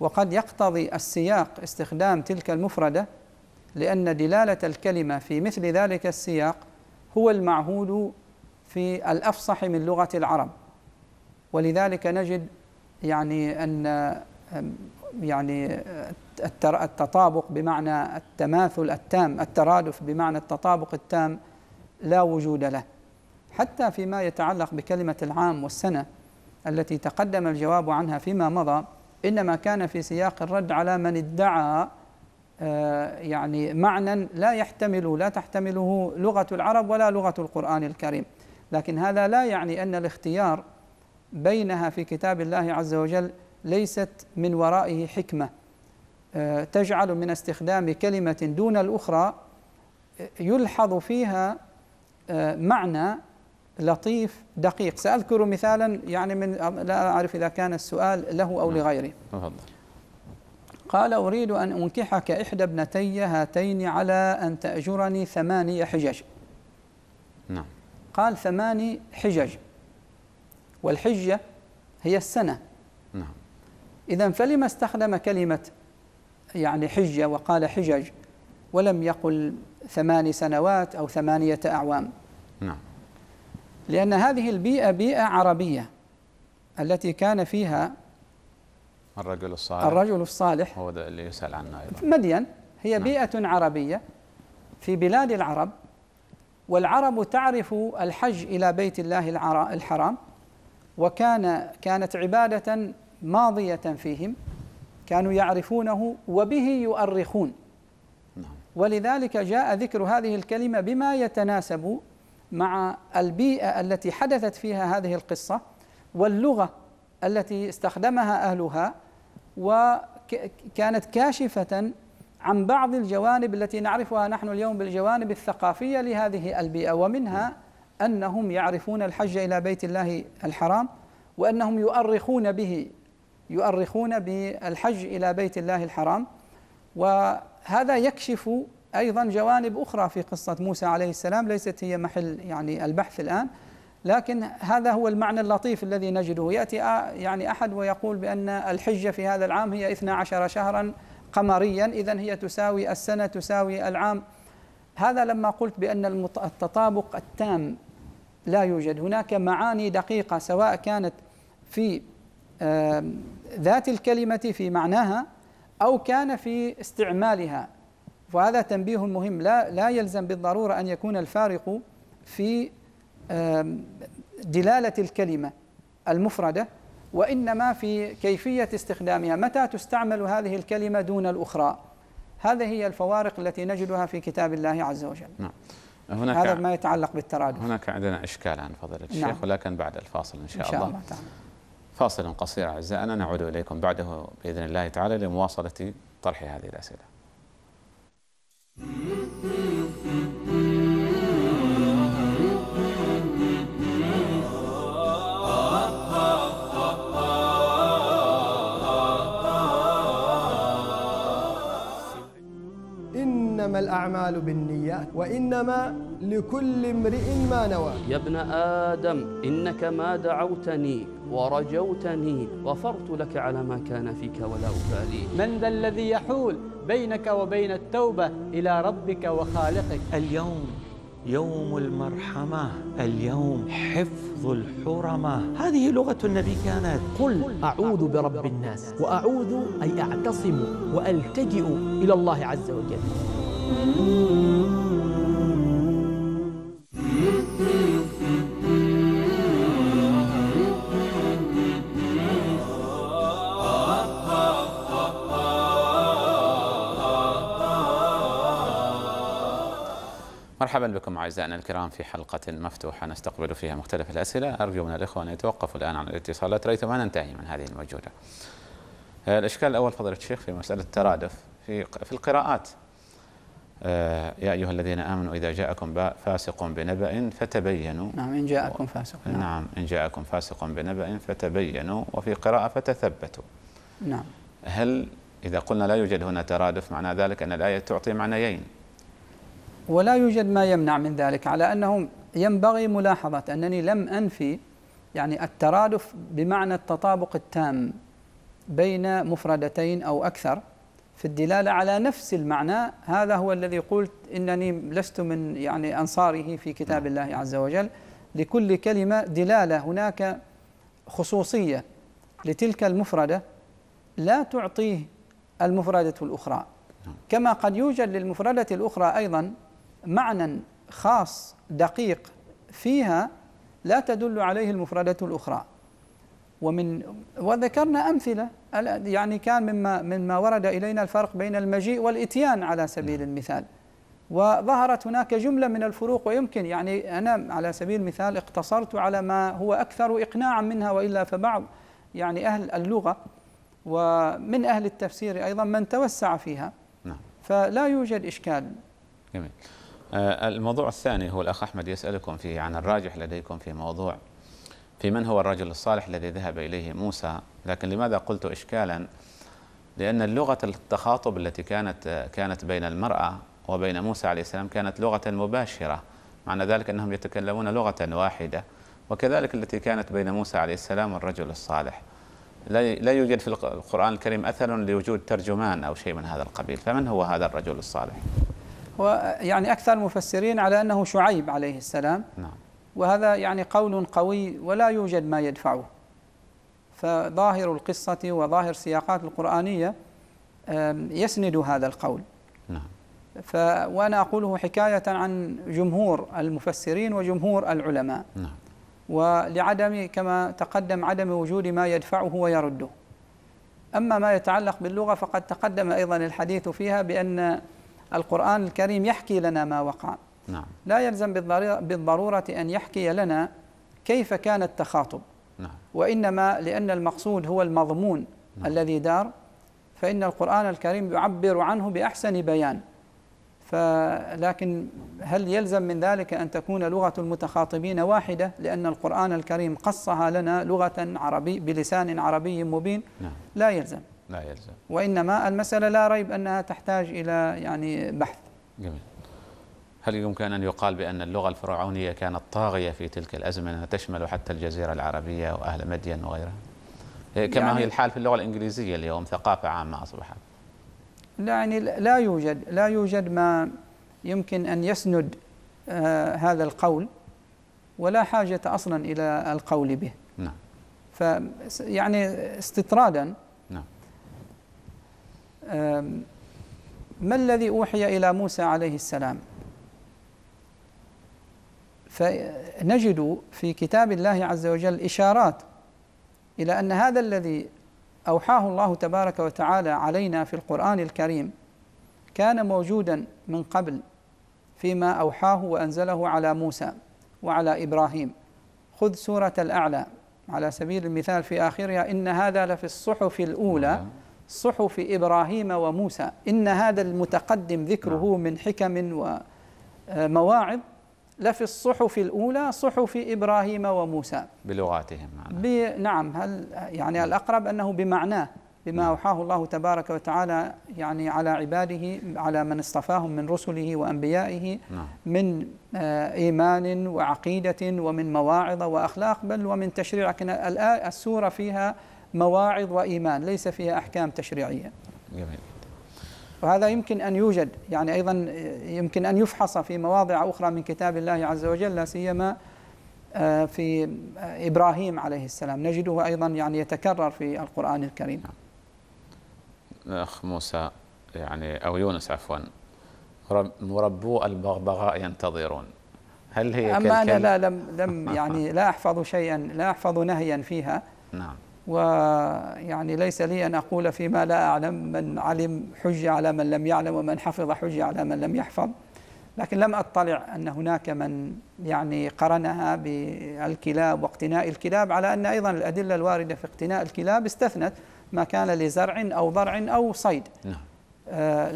وقد يقتضي السياق استخدام تلك المفردة، لأن دلالة الكلمة في مثل ذلك السياق هو المعهود في الأفصح من لغة العرب، ولذلك نجد يعني أن يعني التطابق بمعنى التماثل التام، الترادف بمعنى التطابق التام لا وجود له، حتى فيما يتعلق بكلمة العام والسنة التي تقدم الجواب عنها فيما مضى، إنما كان في سياق الرد على من ادعى يعني معنى لا تحتمله لغة العرب ولا لغة القرآن الكريم، لكن هذا لا يعني أن الاختيار بينها في كتاب الله عز وجل ليست من ورائه حكمة تجعل من استخدام كلمة دون الأخرى يلحظ فيها معنى لطيف دقيق. سأذكر مثالا يعني من لا أعرف إذا كان السؤال له أو لغيره. قال: أريد أن أنكحك إحدى ابنتي هاتين على أن تأجرني 8 حجج. نعم. قال 8 حجج، والحجة هي السنة. نعم. إذن فلما استخدم كلمة يعني حجة وقال حجج ولم يقل 8 سنوات أو 8 أعوام؟ نعم. لأن هذه البيئة بيئة عربية التي كان فيها الرجل الصالح هو ده اللي يسأل عنه أيضا مدين، هي بيئة عربية في بلاد العرب، والعرب تعرف الحج إلى بيت الله الحرام، وكانت عبادة ماضية فيهم، كانوا يعرفونه وبه يؤرخون. ولذلك جاء ذكر هذه الكلمة بما يتناسب مع البيئة التي حدثت فيها هذه القصة واللغة التي استخدمها أهلها، وكانت كاشفة عن بعض الجوانب التي نعرفها نحن اليوم بالجوانب الثقافية لهذه البيئة، ومنها أنهم يعرفون الحج إلى بيت الله الحرام، وأنهم يؤرخون بالحج إلى بيت الله الحرام. وهذا يكشف أيضا جوانب أخرى في قصة موسى عليه السلام ليست هي محل يعني البحث الآن، لكن هذا هو المعنى اللطيف الذي نجده. يأتي يعني أحد ويقول بأن الحجة في هذا العام هي 12 شهرا قمريا، إذن هي تساوي السنة تساوي العام. هذا لما قلت بأن التطابق التام لا يوجد، هناك معاني دقيقة سواء كانت في ذات الكلمة في معناها أو كان في استعمالها، وهذا تنبيه مهم. لا يلزم بالضرورة أن يكون الفارق في دلالة الكلمة المفردة، وإنما في كيفية استخدامها، متى تستعمل هذه الكلمة دون الأخرى. هذه هي الفوارق التي نجدها في كتاب الله عز وجل. نعم. هناك هذا ما يتعلق بالترادف. هناك عندنا إشكال عن فضيلة الشيخ. نعم. ولكن بعد الفاصل إن شاء الله تعالى. فاصل قصير أعزائنا، نعود إليكم بعده بإذن الله تعالى لمواصلة طرح هذه الأسئلة. إنما الأعمال بالنيات وإنما لكل امرئ ما نوى. يا ابن آدم إنك ما دعوتني ورجوتني غفرت لك على ما كان فيك ولا أبالي. من ذا الذي يحول بينك وبين التوبة إلى ربك وخالقك؟ اليوم يوم المرحمة، اليوم حفظ الحرمة، هذه لغة النبي كانت. قل أعوذ برب الناس، وأعوذ أي أعتصم وألتجئ إلى الله عز وجل. مرحبا بكم أعزائنا الكرام في حلقة مفتوحة نستقبل فيها مختلف الأسئلة. أرجو من الإخوة أن يتوقفوا الآن عن الاتصالات ريثما ننتهي من هذه الموجودة. الإشكال الأول فضيلة الشيخ في مسألة الترادف في القراءات. يا أيها الذين آمنوا إذا جاءكم فاسق بنبأ فتبينوا. نعم إن جاءكم فاسق. نعم إن جاءكم فاسق بنبأ فتبينوا، وفي قراءة فتثبتوا. نعم. هل إذا قلنا لا يوجد هنا ترادف معنى ذلك أن الآية تعطي معنيين؟ ولا يوجد ما يمنع من ذلك، على أنهم ينبغي ملاحظة أنني لم أنفي يعني الترادف بمعنى التطابق التام بين مفردتين أو أكثر في الدلالة على نفس المعنى. هذا هو الذي قلت إنني لست من يعني أنصاره في كتاب الله عز وجل. لكل كلمة دلالة، هناك خصوصية لتلك المفردة لا تعطيه المفردة الأخرى، كما قد يوجد للمفردة الأخرى أيضا معنى خاص دقيق فيها لا تدل عليه المفردة الأخرى. وذكرنا أمثلة، يعني كان مما ورد إلينا الفرق بين المجيء والإتيان على سبيل المثال، وظهرت هناك جملة من الفروق، ويمكن يعني أنا على سبيل المثال اقتصرت على ما هو أكثر إقناعا منها، وإلا فبعض يعني أهل اللغة ومن أهل التفسير أيضا من توسع فيها، فلا يوجد إشكال. جميل. الموضوع الثاني هو الأخ أحمد يسألكم فيه عن الراجح لديكم في موضوع في من هو الرجل الصالح الذي ذهب إليه موسى، لكن لماذا قلت إشكالا؟ لأن اللغة التخاطب التي كانت بين المرأة وبين موسى عليه السلام كانت لغة مباشرة، معنى ذلك أنهم يتكلمون لغة واحدة، وكذلك التي كانت بين موسى عليه السلام والرجل الصالح. لا يوجد في القرآن الكريم أثر لوجود ترجمان أو شيء من هذا القبيل، فمن هو هذا الرجل الصالح؟ ويعني أكثر المفسرين على أنه شعيب عليه السلام. نعم. وهذا يعني قول قوي ولا يوجد ما يدفعه، فظاهر القصة وظاهر السياقات القرآنية يسند هذا القول. نعم. وأنا أقوله حكاية عن جمهور المفسرين وجمهور العلماء. نعم. ولعدم كما تقدم عدم وجود ما يدفعه ويرده. أما ما يتعلق باللغة فقد تقدم أيضا الحديث فيها بأن القرآن الكريم يحكي لنا ما وقع. نعم. لا يلزم بالضرورة أن يحكي لنا كيف كان التخاطب. نعم. وإنما لأن المقصود هو المضمون. نعم. الذي دار، فإن القرآن الكريم يعبر عنه بأحسن بيان، لكن هل يلزم من ذلك أن تكون لغة المتخاطبين واحدة؟ لأن القرآن الكريم قصها لنا لغة عربي بلسان عربي مبين. نعم. لا يلزم، وإنما المسألة لا ريب أنها تحتاج إلى يعني بحث. جميل. هل يمكن أن يقال بأن اللغة الفرعونية كانت طاغية في تلك الأزمنة، تشمل حتى الجزيرة العربية وأهل مدين وغيرها، كما يعني هي الحال في اللغة الإنجليزية اليوم، ثقافة عامة أصبحت؟ يعني لا يوجد ما يمكن أن يسند هذا القول، ولا حاجة أصلا إلى القول به. نعم. فيعني استطرادا. نعم. ما الذي أوحي إلى موسى عليه السلام؟ فنجد في كتاب الله عز وجل إشارات إلى أن هذا الذي أوحاه الله تبارك وتعالى علينا في القرآن الكريم كان موجودا من قبل فيما أوحاه وأنزله على موسى وعلى إبراهيم. خذ سورة الأعلى على سبيل المثال، في آخرها إن هذا لفي الصحف الأولى صحف إبراهيم وموسى. إن هذا المتقدم ذكره من حكم ومواعظ لفي الصحف الأولى صحف إبراهيم وموسى بلغاتهم. نعم. هل يعني الأقرب أنه بمعناه بما أوحاه الله تبارك وتعالى يعني على عباده، على من اصطفاهم من رسله وأنبيائه، من إيمان وعقيدة ومن مواعظ وأخلاق، بل ومن تشريع. السورة فيها مواعظ وإيمان، ليس فيها أحكام تشريعية. جميل. وهذا يمكن أن يوجد يعني أيضا يمكن أن يفحص في مواضع أخرى من كتاب الله عز وجل، لا سيما في إبراهيم عليه السلام، نجده أيضا يعني يتكرر في القرآن الكريم. أخ موسى يعني أو يونس عفوا، مربو البغبغاء ينتظرون، هل هي أما أنا لم يعني لا أحفظ شيئا، لا أحفظ نهيا فيها. نعم. ويعني ليس لي أن أقول فيما لا أعلم، من علم حجة على من لم يعلم، ومن حفظ حجة على من لم يحفظ، لكن لم أطلع أن هناك من يعني قرنها بالكلاب واقتناء الكلاب، على أن أيضا الأدلة الواردة في اقتناء الكلاب استثنت ما كان لزرع أو ضرع أو صيد. نعم.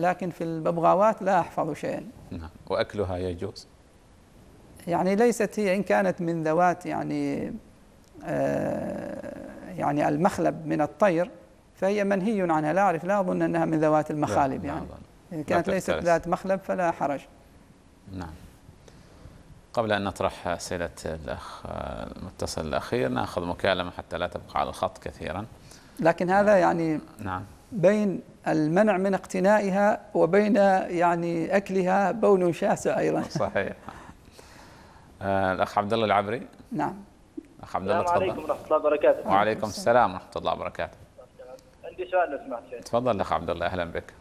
لكن في الببغاوات لا أحفظ شيئا. نعم. وأكلها يجوز، يعني ليست هي إن كانت من ذوات يعني المخلب من الطير فهي منهي عنها، لا أعرف، لا أظن أنها من ذوات المخالب. يعني إذا كانت ليست ذات مخلب فلا حرج. نعم. قبل أن نطرح أسئلة الأخ المتصل الأخير نأخذ مكالمة حتى لا تبقى على الخط كثيرا، لكن هذا يعني نعم بين المنع من اقتنائها وبين يعني أكلها بون شاسع أيضا. صحيح. الأخ عبد الله العبري. نعم. الحمد لله. السلام عليكم ورحمة الله وبركاته. وعليكم السلام ورحمة الله وبركاته. عندي سؤال لو سمحت. تفضل أخ عبد الله، أهلا بك.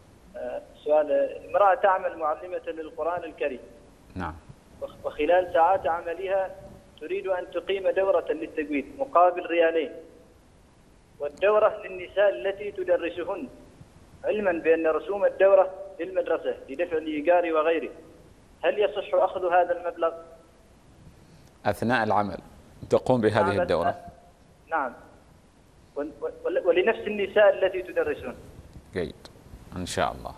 سؤال، امرأة تعمل معلمة للقرآن الكريم. نعم. وخلال ساعات عملها تريد أن تقيم دورة للتجويد مقابل 2 ريالين، والدورة للنساء التي تدرسهن، علما بأن رسوم الدورة للمدرسة لدفع الإيجار وغيره، هل يصح أخذ هذا المبلغ؟ أثناء العمل تقوم بهذه الدورة؟ نعم، ولنفس النساء التي تدرسهن. جيد، إن شاء الله.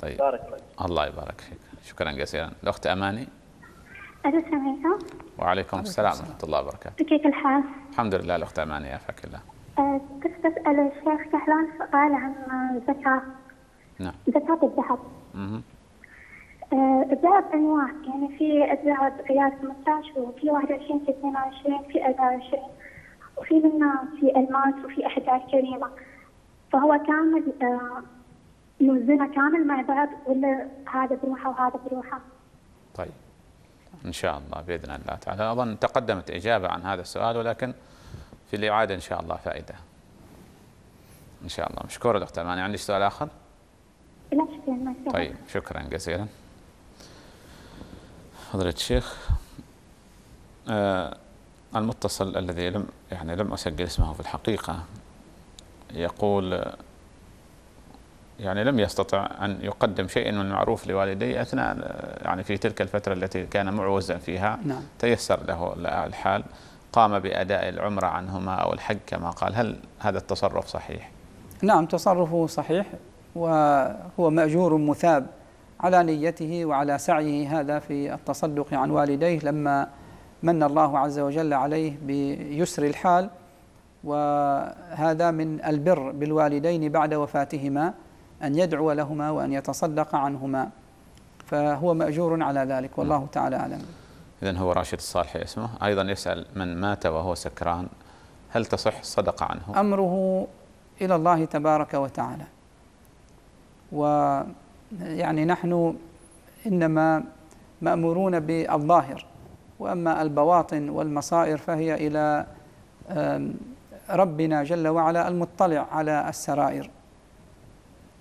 طيب، بارك الله. الله يبارك فيك، شكرا جزيلا. الأخت أماني. ألو، سامعكم. وعليكم السلام ورحمة الله وبركاته. كيف الحال؟ الحمد لله. الأخت أماني، عافاك الله. كنت بسأل الشيخ كهلان سؤال عن الزكاة. نعم. زكاة الذهب. الذهب أنواع، يعني في الذهب ريال 18، وفي 21، في 22، في 24، وفي منها في ألماس، وفي 11 كريمة. فهو كامل نوزنه كامل مع بعض، ولا هذا بروحه وهذا بروحه؟ طيب، إن شاء الله بإذن الله تعالى. أظن تقدمت إجابة عن هذا السؤال، ولكن في الإعادة إن شاء الله فائدة. إن شاء الله. مشكور الأخت أماني. عندك سؤال آخر؟ لا، شكرا. ما شاء الله. طيب، شكرا جزيلا حضرة الشيخ. المتصل الذي لم أسجل اسمه في الحقيقة يقول لم يستطع أن يقدم شيء من المعروف لوالديه أثناء في تلك الفترة التي كان معوزا فيها. نعم. تيسر له الحال، قام بأداء العمرة عنهما أو الحج كما قال. هل هذا التصرف صحيح؟ نعم، تصرفه صحيح، وهو مأجور مثاب على نيته وعلى سعيه هذا في التصدق عن والديه لما من الله عز وجل عليه بيسر الحال. وهذا من البر بالوالدين بعد وفاتهما أن يدعو لهما وأن يتصدق عنهما، فهو مأجور على ذلك، والله تعالى أعلم. إذن هو راشد الصالحي اسمه. أيضا يسأل، من مات وهو سكران هل تصح الصدقة عنه؟ أمره إلى الله تبارك وتعالى، ويعني نحن إنما مأمورون بالظاهر، وأما البواطن والمصائر فهي إلى ربنا جل وعلا المطلع على السرائر،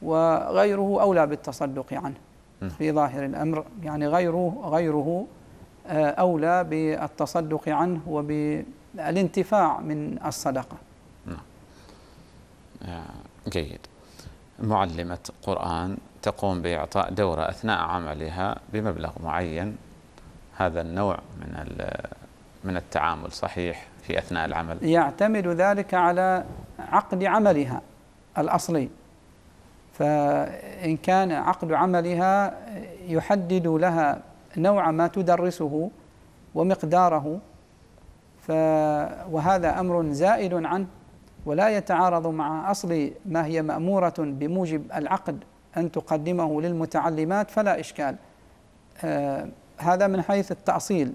وغيره أولى بالتصدق عنه في ظاهر الأمر. يعني غيره أولى بالتصدق عنه وبالانتفاع من الصدقة. جيد. معلمة قرآن تقوم بإعطاء دورة أثناء عملها بمبلغ معين، هذا النوع من التعامل صحيح في أثناء العمل؟ يعتمد ذلك على عقد عملها الأصلي، فإن كان عقد عملها يحدد لها نوع ما تدرسه ومقداره، وهذا أمر زائد عنه ولا يتعارض مع أصل ما هي مأمورة بموجب العقد أن تقدمه للمتعلمات، فلا إشكال. هذا من حيث التأصيل.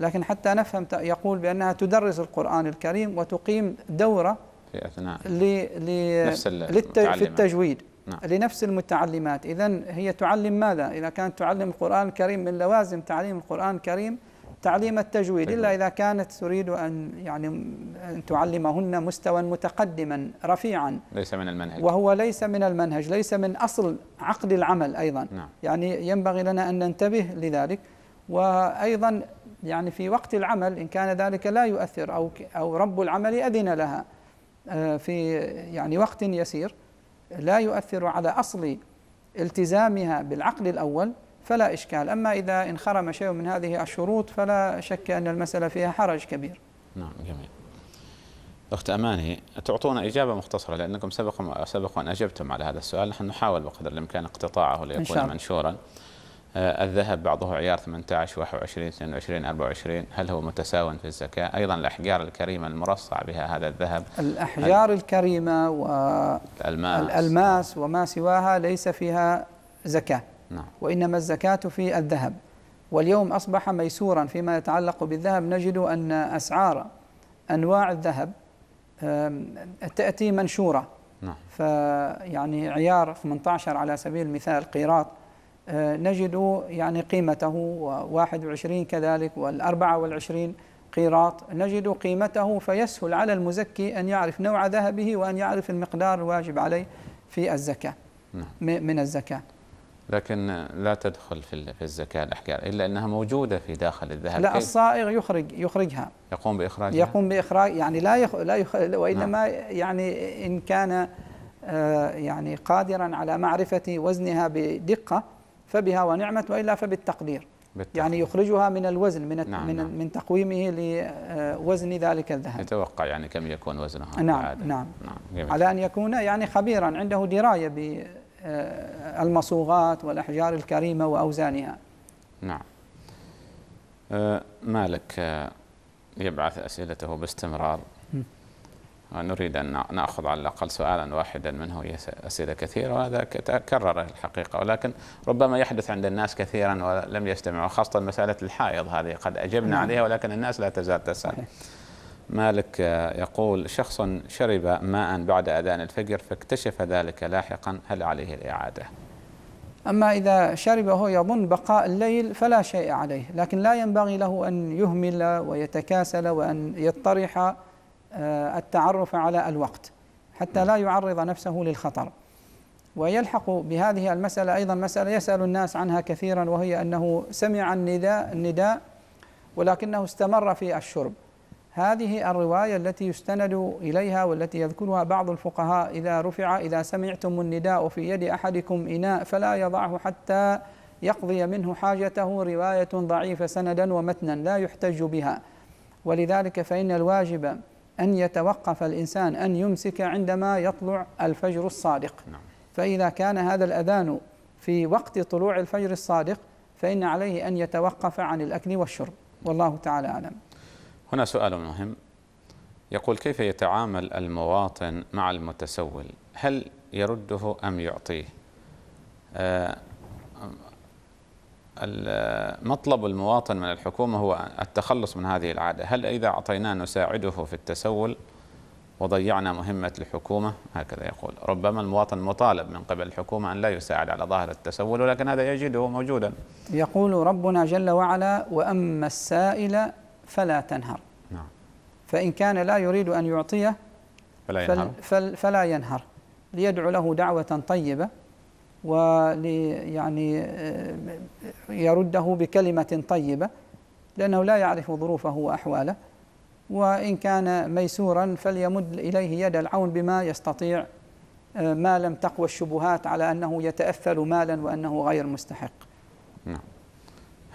لكن حتى نفهم، يقول بأنها تدرس القرآن الكريم وتقيم دورة في أثناء في التجويد. نعم. لنفس المتعلمات. إذن هي تعلم ماذا؟ إذا كانت تعلم القرآن الكريم، من لوازم تعليم القرآن الكريم تعليم التجويد، إلا إذا كانت تريد أن تعلمهن مستوى متقدما رفيعا، ليس من المنهج، وهو ليس من المنهج، ليس من أصل عقد العمل أيضا. نعم. ينبغي لنا أن ننتبه لذلك. وأيضا في وقت العمل إن كان ذلك لا يؤثر، أو رب العمل أذن لها في وقت يسير لا يؤثر على أصل التزامها بالعقد الأول، فلا إشكال. أما إذا انخرم شيء من هذه الشروط فلا شك أن المسألة فيها حرج كبير. نعم، جميل. أخت أماني، تعطونا إجابة مختصرة لأنكم سبقا أجبتم على هذا السؤال، نحن نحاول بقدر الإمكان اقتطاعه ليكون منشورا. الذهب بعضه عيار 18، 21، 22، 24، هل هو متساو في الزكاة؟ أيضا الأحجار الكريمة المرصع بها هذا الذهب، الأحجار الكريمة والألماس وما سواها ليس فيها زكاة. نعم. وإنما الزكاة في الذهب. واليوم أصبح ميسورا فيما يتعلق بالذهب، نجد أن أسعار أنواع الذهب تأتي منشورة. نعم. عيار 18 على سبيل المثال، قيراط، نجد قيمته، و21 كذلك، وال24، قيراط نجد قيمته، فيسهل على المزكي أن يعرف نوع ذهبه وأن يعرف المقدار الواجب عليه في الزكاة من الزكاة. لكن لا تدخل في الزكاة الأحجار إلا أنها موجودة في داخل الذهب. لا، الصائغ يخرجها، يقوم بإخراج يعني لا يخرج وإنما يعني إن كان يعني قادرا على معرفة وزنها بدقة فبها ونعمة، وإلا فبالتقدير يعني يخرجها من الوزن من تقويمه لوزن ذلك الذهب. يتوقع يعني كم يكون وزنها؟ نعم على أن يكون يعني خبيرا عنده دراية ب المصوغات والأحجار الكريمة وأوزانها. نعم. مالك يبعث أسئلته باستمرار، نريد أن نأخذ على الأقل سؤالا واحدا منه، وهي أسئلة كثيرة وهذا تكرر الحقيقة، ولكن ربما يحدث عند الناس كثيرا ولم يستمعوا، خاصة مسألة الحائض هذه قد أجبنا عليها ولكن الناس لا تزال تسأل. مالك يقول: شخص شرب ماء بعد أذان الفجر فاكتشف ذلك لاحقا، هل عليه الإعادة؟ أما إذا شربه يظن بقاء الليل فلا شيء عليه، لكن لا ينبغي له أن يهمل ويتكاسل وأن يطرح التعرف على الوقت حتى لا يعرض نفسه للخطر. ويلحق بهذه المسألة أيضا مسألة يسأل الناس عنها كثيرا، وهي أنه سمع النداء ولكنه استمر في الشرب. هذه الرواية التي يستند إليها والتي يذكرها بعض الفقهاء: إذا رفع، إذا سمعتم النداء في يد أحدكم إناء فلا يضعه حتى يقضي منه حاجته. رواية ضعيفة سندا ومتنا لا يحتج بها، ولذلك فإن الواجب أن يتوقف الإنسان أن يمسك عندما يطلع الفجر الصادق. فإذا كان هذا الأذان في وقت طلوع الفجر الصادق فإن عليه أن يتوقف عن الأكل والشرب، والله تعالى أعلم. هنا سؤال مهم، يقول: كيف يتعامل المواطن مع المتسول؟ هل يرده أم يعطيه؟ مطلب المواطن من الحكومة هو التخلص من هذه العادة، هل إذا أعطيناه نساعده في التسول وضيعنا مهمة الحكومة؟ هكذا يقول. ربما المواطن مطالب من قبل الحكومة أن لا يساعد على ظاهر التسول، ولكن هذا يجده موجودا. يقول ربنا جل وعلا: وأما السائل فلا تنهر. فإن كان لا يريد أن يعطيه فلا ينهر، ليدعو له دعوة طيبة يعني يرده بكلمة طيبة، لأنه لا يعرف ظروفه وأحواله. وإن كان ميسورا فليمد إليه يد العون بما يستطيع، ما لم تقوى الشبهات على أنه يتأثل مالا وأنه غير مستحق. نعم.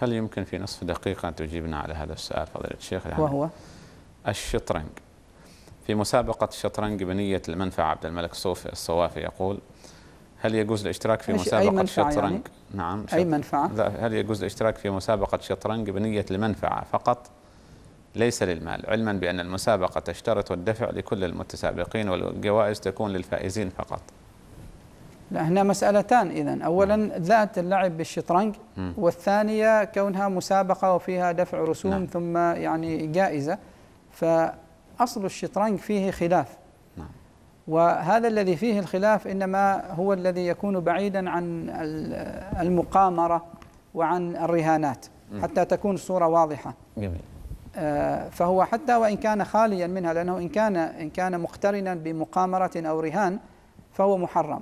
هل يمكن في نصف دقيقة أن تجيبنا على هذا السؤال فضيلة الشيخ؟ وهو الشطرنج. في مسابقة الشطرنج بنية المنفعة عبد الملك الصوافي يقول: هل يجوز الاشتراك في مسابقة الشطرنج؟ يعني؟ نعم. أي منفعة؟ هل يجوز الاشتراك في مسابقة الشطرنج بنية المنفعة فقط ليس للمال، علما بأن المسابقة تشترط الدفع لكل المتسابقين والجوائز تكون للفائزين فقط؟ لا، هنا مسألتان إذن، أولا ذات اللعب بالشطرنج، والثانية كونها مسابقة وفيها دفع رسوم ثم يعني جائزة، فأصل الشطرنج فيه خلاف. وهذا الذي فيه الخلاف إنما هو الذي يكون بعيدا عن المقامرة وعن الرهانات حتى تكون الصورة واضحة. جميل. فهو حتى وإن كان خاليا منها، لأنه إن كان مقترنا بمقامرة أو رهان فهو محرم،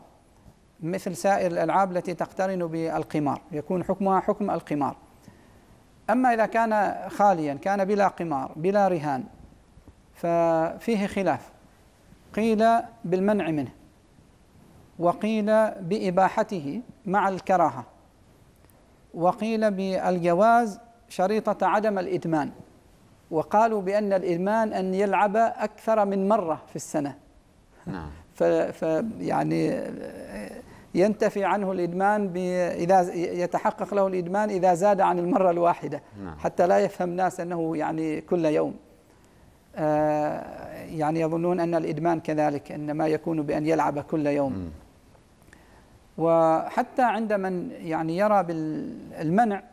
مثل سائر الألعاب التي تقترن بالقمار يكون حكمها حكم القمار. أما إذا كان خاليا، كان بلا قمار بلا رهان، ففيه خلاف، قيل بالمنع منه وقيل بإباحته مع الكراهة وقيل بالجواز شريطة عدم الإدمان، وقالوا بأن الإدمان أن يلعب أكثر من مرة في السنة. نعم. يعني ينتفي عنه الإدمان إذا يتحقق له الإدمان إذا زاد عن المرة الواحدة. نعم. حتى لا يفهم الناس أنه يعني كل يوم، يعني يظنون أن الإدمان كذلك إنما يكون بأن يلعب كل يوم. وحتى عند من يعني يرى بالمنع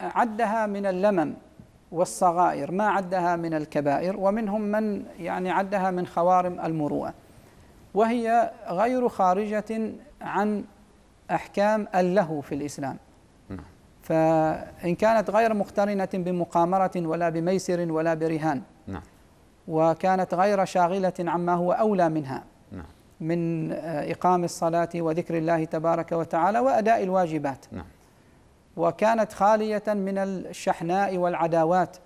عدها من اللمم والصغائر، ما عدها من الكبائر، ومنهم من يعني عدها من خوارم المروءة، وهي غير خارجة عن أحكام اللهو في الإسلام. فإن كانت غير مقترنة بمقامرة ولا بميسر ولا برهان. نعم. وكانت غير شاغلة عما هو أولى منها. نعم. من إقام الصلاة وذكر الله تبارك وتعالى وأداء الواجبات. نعم. وكانت خالية من الشحناء والعداوات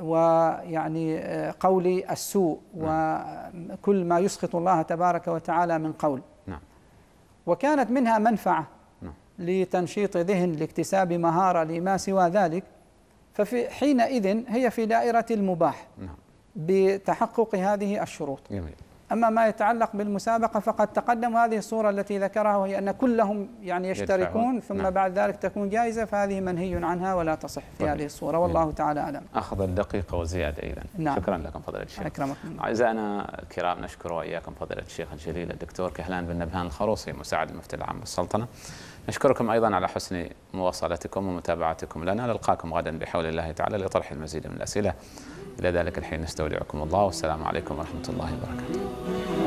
ويعني قول السوء. نعم. وكل ما يسخط الله تبارك وتعالى من قول. نعم. وكانت منها منفعة. نعم. لتنشيط ذهن، لاكتساب مهارة لما سوى ذلك، ففي حينئذ هي في دائرة المباح. نعم. بتحقق هذه الشروط. جميل. أما ما يتعلق بالمسابقة فقد تقدم هذه الصورة التي ذكرها، وهي أن كلهم يعني يشتركون ثم نعم. بعد ذلك تكون جائزة، فهذه منهي عنها ولا تصح في طيب. هذه الصورة والله نعم. تعالى أعلم. أخذ الدقيقة وزيادة إذن. نعم. شكرا لكم فضيلة الشيخ. أكرمكم. أعزائنا الكرام، نشكر وإياكم فضيلة الشيخ الجليل الدكتور كهلان بن نبهان الخروصي مساعد المفتي العام للسلطنة. نشكركم أيضا على حسن مواصلتكم ومتابعتكم لنا. نلقاكم غدا بحول الله تعالى لطرح المزيد من الأسئلة. إلى ذلك الحين نستودعكم الله، والسلام عليكم ورحمة الله وبركاته.